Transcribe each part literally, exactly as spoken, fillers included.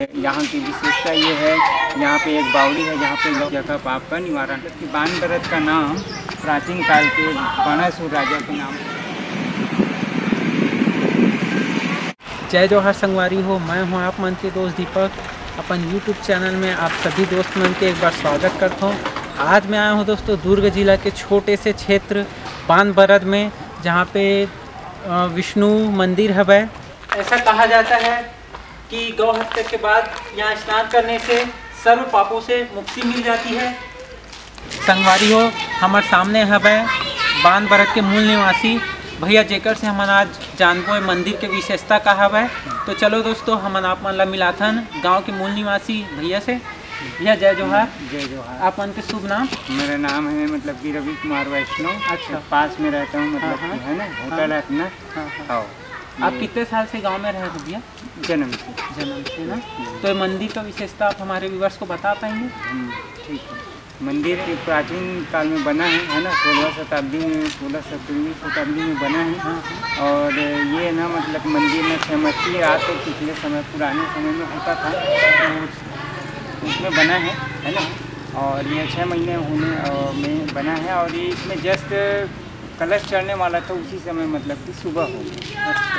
यहाँ की विशेषता ये है, यहाँ पे एक बावड़ी है जहाँ पे लोग जगह पाप का निवारण। बनबरद का नाम प्राचीन काल के बाणासुर राजा के नाम। जय जोहार संगवारी हो, मैं हूँ आप मन के दोस्त दीपक। अपन यूट्यूब चैनल में आप सभी दोस्त मन के एक बार स्वागत करता हूँ। आज मैं आया हूँ दोस्तों दुर्ग जिला के छोटे से क्षेत्र बनबरद में, जहाँ पे विष्णु मंदिर है। ऐसा कहा जाता है कि गौ हत्या के बाद यहाँ स्नान करने से सर्व पापों से मुक्ति मिल जाती है। संगवारी हो, हमारे सामने हवे बनबरद के मूल निवासी भैया जेकर से हमन आज जानबो मंदिर के विशेषता का हवे। तो चलो दोस्तों, हमन आप मन ला मिलाथन गांव के मूल निवासी भैया से। भैया जय जोहार। जय जोहार। आप मन के शुभ नाम? मेरा नाम है मतलब कि रवि कुमार वैष्णव। अच्छा, पास में रहता हूँ मतलब है ना, होटल है अपना। हाँ, आप कितने साल से गांव में रहे हो भैया? जन्म से। जन्म से ना। तो मंदिर का विशेषता आप हमारे व्यूवर्स को बता पाएंगे? ठीक है। मंदिर एक प्राचीन काल में बना है है ना, सोलह शताब्दी में, सोलह सत्रहवीं शताब्दी में बना है। हाँ। और ये ना मतलब मंदिर में सहमति आज तो पिछले समय पुराने समय में होता था, तो उसमें बना है है ना। और ये छः महीने होने में बना है और ये इसमें जस्ट कलश चढ़ने वाला था उसी समय मतलब कि सुबह हो गई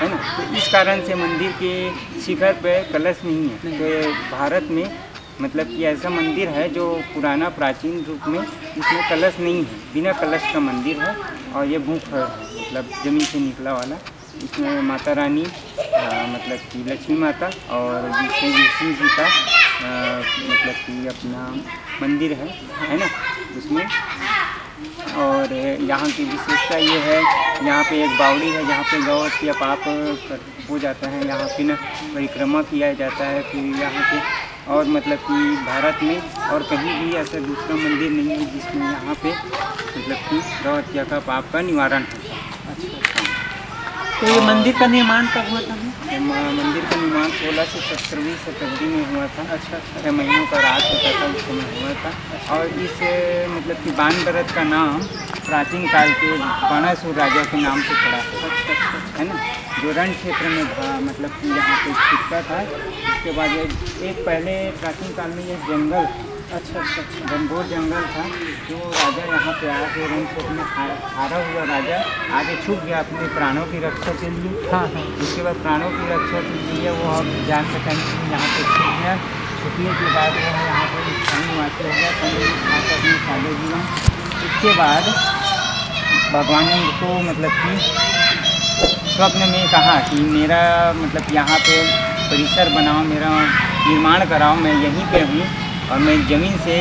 है ना, तो इस कारण से मंदिर के शिखर पे कलश नहीं है। नहीं। तो भारत में मतलब कि ऐसा मंदिर है जो पुराना प्राचीन रूप में इसमें कलश नहीं है, बिना कलश का मंदिर है। और ये भूई फोड़ है मतलब जमीन से निकला वाला, इसमें माता रानी आ, मतलब कि लक्ष्मी माता और जिसमें विष्णु जी का आ, मतलब कि अपना मंदिर है है ना उसमें। और यहाँ की विशेषता ये है, यहाँ पे एक बावड़ी है जहाँ पे गौ या पाप हो जाता है, यहाँ पे न परिक्रमा किया जाता है फिर यहाँ पे। और मतलब कि भारत में और कहीं भी ऐसा दूसरा मंदिर नहीं है जिसमें यहाँ पे मतलब कि गौ या का पाप का निवारण होता है। अच्छा, तो ये मंदिर का निर्माण कब हुआ था? मंदिर का निर्माण सोलह से सत्रहवीं शताब्दी में हुआ था। अच्छा, छः महीनों का राज होता था उस समय हुआ था। और इस मतलब कि बनबरद का नाम प्राचीन काल के बाणासुर राजा के नाम से पड़ा है है ना, जो रण क्षेत्र में था मतलब कि यहाँ पे छिपता था। उसके बाद एक पहले प्राचीन काल में यह जंगल, अच्छा अच्छा घनघोर जंगल था, जो राजा यहाँ पे आके रण क्षेत्र में हारा हुआ राजा आगे छुप गया अपने प्राणों की रक्षा के लिए। हाँ हाँ। उसके बाद प्राणों की रक्षा के लिए वो अब जान सकेंगे कि यहाँ पे छुप गया। छुपने के बाद वो यहाँ पर स्थानीय वासी हो गया अपने साधे जीवन। उसके बाद भगवान ने उनको मतलब कि स्वप्न में कहा कि मेरा मतलब यहाँ पे परिसर बनाओ, मेरा निर्माण कराओ, मैं यहीं पर हूँ और मैं ज़मीन से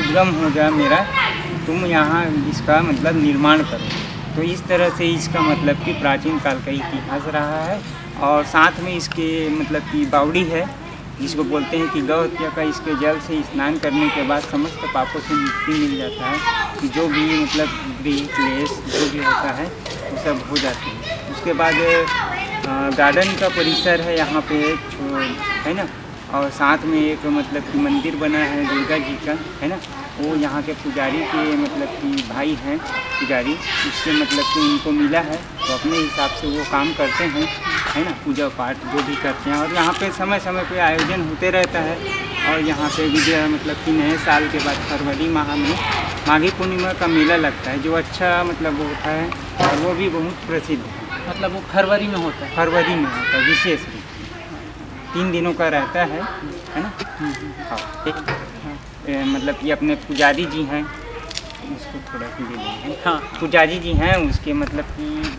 उद्गम हो जा मेरा, तुम यहाँ इसका मतलब निर्माण करो। तो इस तरह से इसका मतलब कि प्राचीन काल का इतिहास रहा है। और साथ में इसके मतलब कि बावड़ी है जिसको बोलते हैं कि गौ हत्या का इसके जल से स्नान करने के बाद समस्त पापों से मुक्ति मिल जाता है, कि जो भी मतलब गृह क्लेश जो भी होता है वो सब हो जाते हैं। उसके बाद गार्डन का परिसर है यहाँ पे है ना, और साथ में एक मतलब कि मंदिर बना है दुर्गा जी का है ना। वो यहाँ के पुजारी के मतलब कि भाई हैं पुजारी, उसके मतलब कि उनको मिला है तो अपने हिसाब से वो काम करते हैं है ना, पूजा पाठ जो भी करते हैं। और यहाँ पे समय समय पे आयोजन होते रहता है। और यहाँ पे विजय मतलब कि नए साल के बाद फरवरी माह में माघी पूर्णिमा का मेला लगता है, जो अच्छा मतलब वो होता है और वो भी बहुत प्रसिद्ध है। मतलब वो फरवरी में होता है? फरवरी में होता है, विशेष रूप तीन दिनों का रहता है है ना। हाँ, एक मतलब ये अपने पुजारी जी हैं, उसको थोड़ा दे देंगे। हाँ, पुजारी जी हैं उसके मतलब कि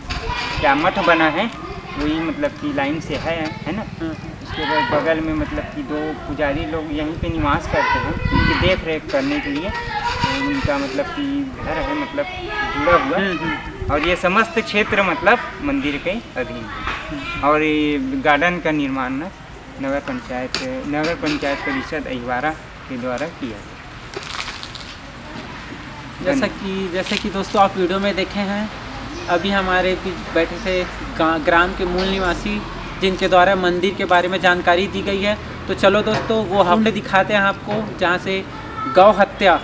क्या मठ बना है वही मतलब कि लाइन से है है ना। उसके बाद बगल में मतलब कि दो पुजारी लोग यहीं पे निवास करते हैं, उनकी देख रेख करने के लिए उनका मतलब कि घर है मतलब जुड़ा हुआ। और ये समस्त क्षेत्र मतलब मंदिर के अधीन है। और ये गार्डन का निर्माण न नगर पंचायत नगर पंचायत परिषद अहिवारा के द्वारा किया। जैसा कि जैसे कि दोस्तों आप वीडियो में देखे हैं, अभी हमारे बीच बैठे थे ग्राम के मूल निवासी जिनके द्वारा मंदिर के बारे में जानकारी दी गई है। तो चलो दोस्तों, वो हमने दिखाते हैं आपको, जहाँ से गौ हत्या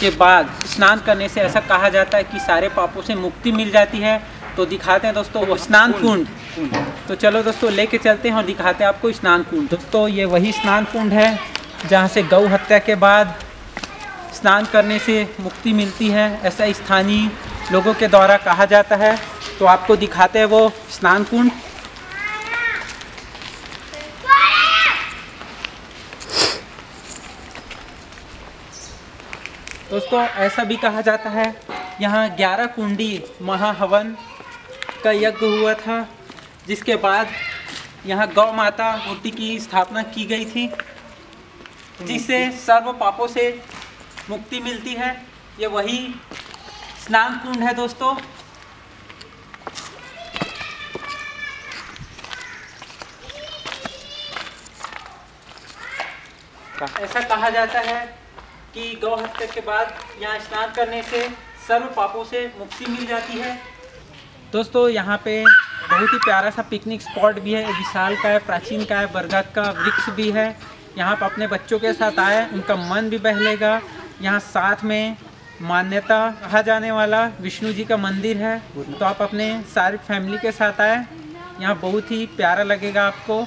के बाद स्नान करने से ऐसा कहा जाता है कि सारे पापों से मुक्ति मिल जाती है। तो दिखाते हैं दोस्तों वो स्नान कुंड। कुंड। तो चलो दोस्तों लेके चलते हैं और दिखाते हैं आपको स्नान कुंड। दोस्तों ये वही स्नान कुंड है जहाँ से गौ हत्या के बाद स्नान करने से मुक्ति मिलती है, ऐसा स्थानीय लोगों के द्वारा कहा जाता है। तो आपको दिखाते हैं वो स्नान कुंड। दोस्तों ऐसा भी कहा जाता है यहाँ ग्यारह कुंडी महाहवन का यज्ञ हुआ था, जिसके बाद यहाँ गौ माता मूर्ति की स्थापना की गई थी, जिससे सर्व पापों से मुक्ति मिलती है। ये वही स्नान कुंड है दोस्तों। ऐसा कहा जाता है कि गौ हत्या के बाद यहाँ स्नान करने से सर्व पापों से मुक्ति मिल जाती है। दोस्तों यहाँ पे बहुत ही प्यारा सा पिकनिक स्पॉट भी है, विशाल का है, प्राचीन का है, बरगद का वृक्ष भी है। यहाँ पर अपने बच्चों के साथ आए उनका मन भी बहलेगा। यहाँ साथ में मान्यता कहा जाने वाला विष्णु जी का मंदिर है, तो आप अपने सारी फैमिली के साथ आए, यहाँ बहुत ही प्यारा लगेगा आपको।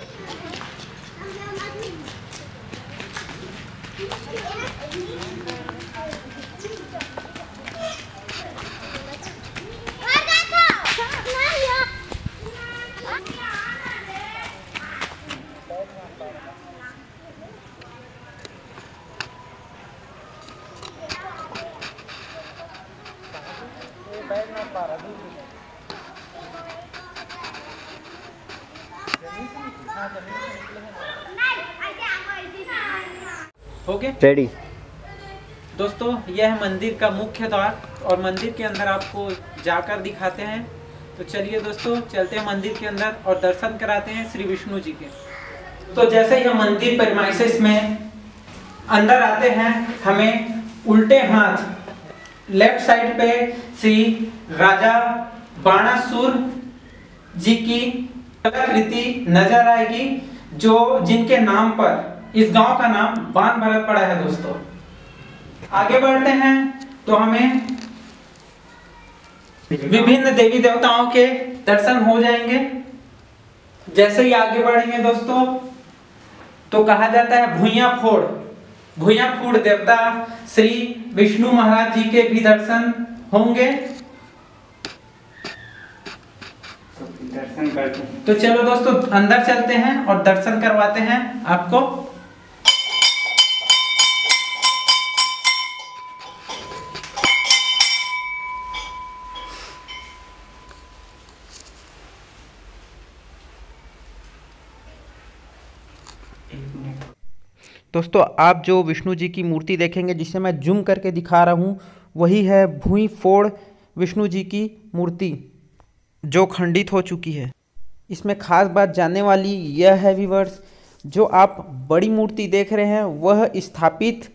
Okay ready. दोस्तों यह है मंदिर का मुख्य द्वार, और मंदिर के अंदर आपको जाकर दिखाते हैं। तो चलिए दोस्तों चलते हैं मंदिर के अंदर और दर्शन कराते हैं श्री विष्णु जी के। तो जैसे यह मंदिर परिमाइसेस में अंदर आते हैं, हमें उल्टे हाथ लेफ्ट साइड पे श्री राजा बाणासुर जी की कलाकृति नजर आएगी, जो जिनके नाम पर इस गांव का नाम बनबरद पड़ा है। दोस्तों आगे बढ़ते हैं तो हमें विभिन्न देवी देवताओं के दर्शन हो जाएंगे। जैसे ही आगे बढ़ेंगे दोस्तों तो कहा जाता है भूई फोड़ भूई फोड़ देवता श्री विष्णु महाराज जी के भी दर्शन होंगे। दर्शन करते हैं। तो चलो दोस्तों अंदर चलते हैं और दर्शन करवाते हैं आपको। दोस्तों आप जो विष्णु जी की मूर्ति देखेंगे, जिसे मैं जूम करके दिखा रहा हूँ, वही है भूई फोड़ विष्णु जी की मूर्ति, जो खंडित हो चुकी है। इसमें खास बात जानने वाली यह है व्यूअर्स, जो आप बड़ी मूर्ति देख रहे हैं वह स्थापित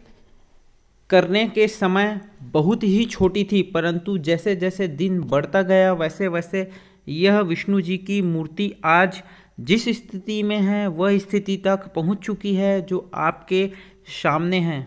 करने के समय बहुत ही छोटी थी, परंतु जैसे जैसे दिन बढ़ता गया वैसे वैसे यह विष्णु जी की मूर्ति आज जिस स्थिति में है वह स्थिति तक पहुंच चुकी है, जो आपके सामने है।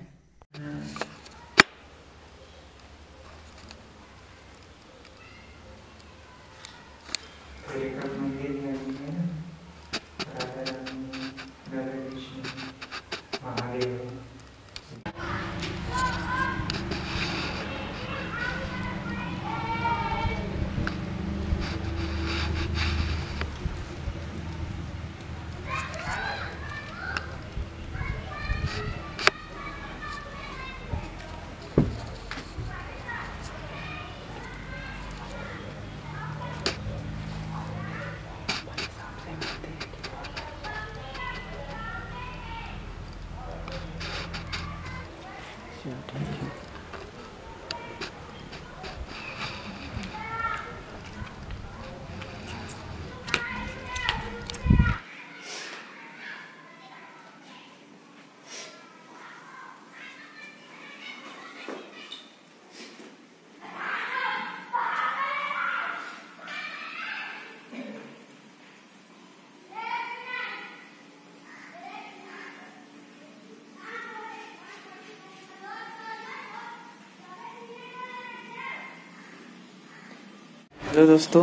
हेलो दोस्तों,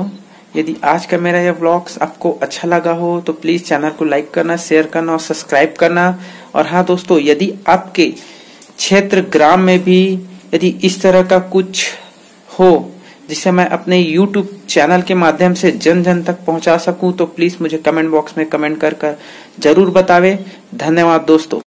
यदि आज का मेरा यह व्लॉग्स आपको अच्छा लगा हो तो प्लीज चैनल को लाइक करना, शेयर करना और सब्सक्राइब करना। और हाँ दोस्तों, यदि आपके क्षेत्र ग्राम में भी यदि इस तरह का कुछ हो जिसे मैं अपने यूट्यूब चैनल के माध्यम से जन जन तक पहुंचा सकूं तो प्लीज मुझे कमेंट बॉक्स में कमेंट कर कर जरूर बतावे। धन्यवाद दोस्तों।